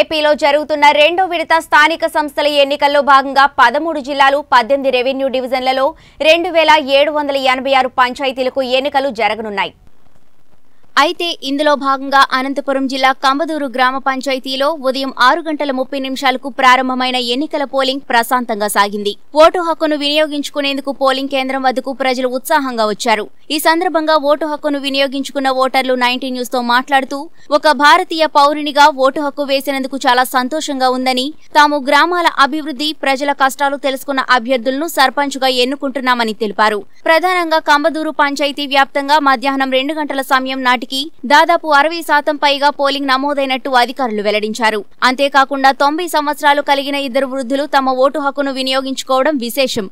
ఏపీలో జరుగుతున్న రెండో విడత స్థానిక సంస్థల ఎన్నికల్లో భాగంగా 13 జిల్లాలు 18 రెవెన్యూ డివిజన్లలో 2786 పంచాయతీలకు ఎన్నికలు జరగనున్నాయి. అయితే ఇందులో భాగంగా అనంతపురం జిల్లా కంబదూరు గ్రామ పంచాయతీలో ఉదయం 6:30 గంటలకు ప్రారంభమైన ఎన్నికల పోలింగ్ ప్రశాంతంగా సాగింది. ఓటు హక్కును వినియోగించుకునేందుకు పోలింగ్ కేంద్రం వద్దకు ప్రజలు ఉత్సాహంగా వచ్చారు. ఈ సందర్భంగా ఓటు హక్కును వినియోగించుకున్న ఓటర్లు 90 News తో మాట్లాడుతూ, ఒక భారతీయ పౌరునిగా ఓటు హక్కు వేసినందుకు చాలా సంతోషంగా ఉందని, తాము గ్రామాల అభివృద్ధి, ప్రజల కష్టాలు తెలుసుకున్న అభ్యర్థులను సర్పంచ్గా ఎన్నుకుంటున్నామని తెలిపారు. ప్రధానంగా కంబదూరు పంచాయతీ వ్యాప్తంగా మధ్యాహ్నం 2 గంటల సమయం దాదాపు 60% పైగా పోలింగ్ నమోదైనట్టు అధికారులు వెల్లడించారు. అంతేకాకుండా 90 సంవత్సరాలు కలిగిన 2 వృద్ధులు తమ ఓటు హక్కును వినియోగించుకోవడం విశేషం.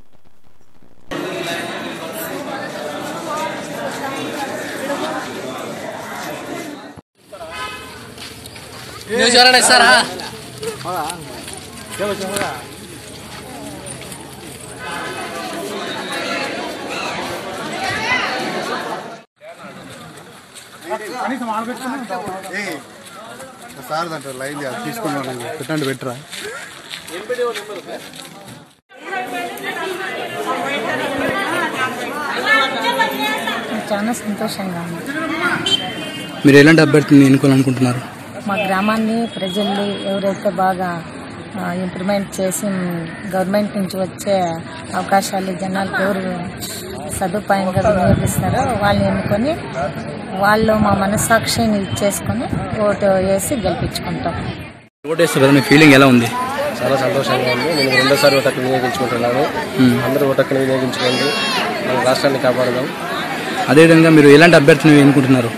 సార్ దాంట్లో లైన్ తీసుకున్నాను, పెట్టండి, పెట్టరా. చాలా సంతోషంగా ఉంది. మీరు ఎలాంటి అభ్యర్థిని ఎన్నుకోవాలనుకుంటున్నారు? మా గ్రామాన్ని ప్రజల్ని ఎవరైతే బాగా ఇంప్రూవ్మెంట్ చేసి గవర్నమెంట్ నుంచి వచ్చే అవకాశాలు జనాలు ఎవరు సదుపాయంగా వినియోగిస్తున్నారో వాళ్ళని ఎన్నుకొని వాళ్ళు మా మనస్సాక్షిని ఇచ్చేసుకొని ఓటు వేసి గెలిపించుకుంటాం. చాలా సంతోషంగా ఉంది. నేను 2వ సారి ఓటు హక్కును వినియోగించుకుంటున్నాను. అందరూ ఓటు హక్కును వినియోగించుకోండి, మన రాష్ట్రాన్ని కాపాడదాం. అదేవిధంగా మీరు ఎలాంటి అభ్యర్థిని ఎన్నుకుంటున్నారు?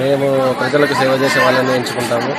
మేము ప్రజలకు సేవ చేసే వాళ్ళని ఎంచుకుంటాము.